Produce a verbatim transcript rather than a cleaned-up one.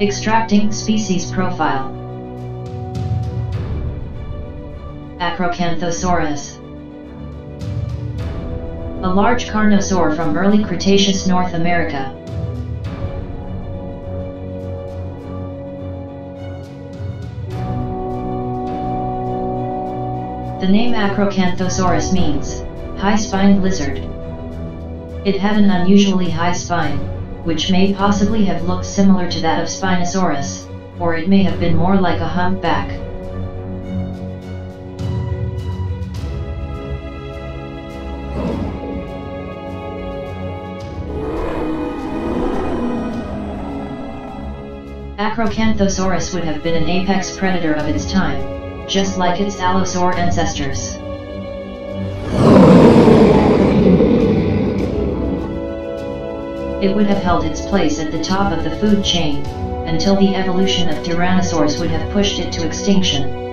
Extracting species profile. Acrocanthosaurus, a large carnosaur from early Cretaceous North America. The name Acrocanthosaurus means high-spined lizard. It had an unusually high spine, which may possibly have looked similar to that of Spinosaurus, or it may have been more like a humpback. Acrocanthosaurus would have been an apex predator of its time, just like its allosaur ancestors. It would have held its place at the top of the food chain, until the evolution of Tyrannosaurs would have pushed it to extinction.